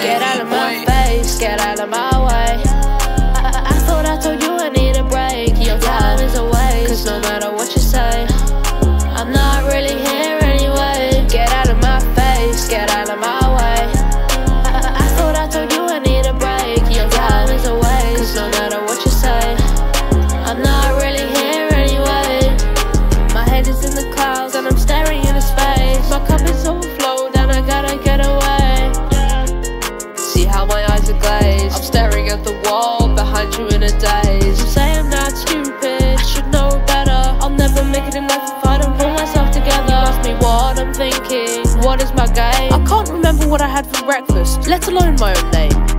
Get out of my face, get out of my way. I thought I told you I need a break. Your time is a waste, cause no matter what you say, I'm not really here anyway. Get out of my face, get out of my way. I thought I told you I need a break. Your time is a waste, cause no matter what you say, I'm not really here anyway. My head is in the clouds and I'm staring into space. My cup is overflowed and I gotta get away. How my eyes are glazed, I'm staring at the wall behind you in a daze. You say I'm not stupid, I should know better. I'll never make it in life if I don't pull myself together. You ask me what I'm thinking, what is my game? I can't remember what I had for breakfast, let alone my own name.